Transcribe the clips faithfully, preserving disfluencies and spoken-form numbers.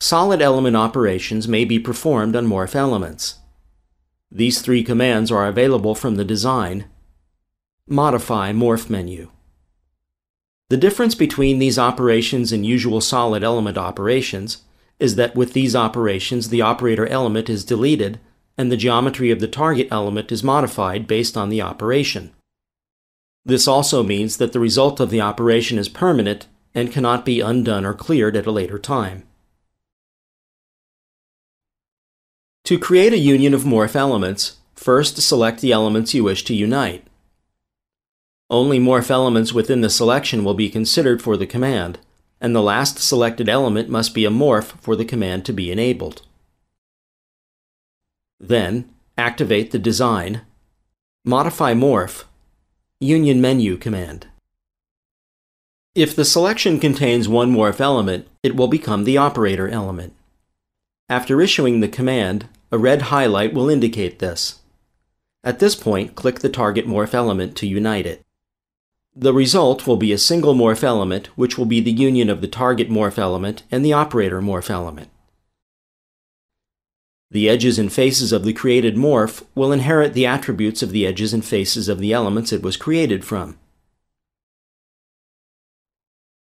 solid element operations may be performed on morph elements. These three commands are available from the Design, Modify morph menu. The difference between these operations and usual solid element operations is that with these operations the operator element is deleted and the geometry of the target element is modified based on the operation. This also means that the result of the operation is permanent and cannot be undone or cleared at a later time. To create a union of morph elements, first select the elements you wish to unite. Only morph elements within the selection will be considered for the command, and the last selected element must be a morph for the command to be enabled. Then, activate the Design, Modify morph, Union menu command. If the selection contains one morph element, it will become the operator element. After issuing the command, a red highlight will indicate this. At this point, click the target morph element to unite it. The result will be a single morph element, which will be the union of the target morph element and the operator morph element. The edges and faces of the created morph will inherit the attributes of the edges and faces of the elements it was created from.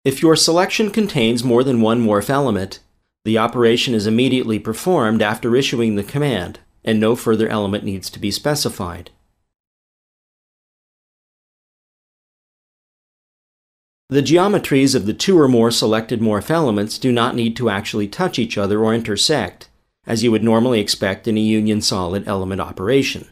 If your selection contains more than one morph element, the operation is immediately performed after issuing the command, and no further element needs to be specified. The geometries of the two or more selected morph elements do not need to actually touch each other or intersect, as you would normally expect in a union solid element operation.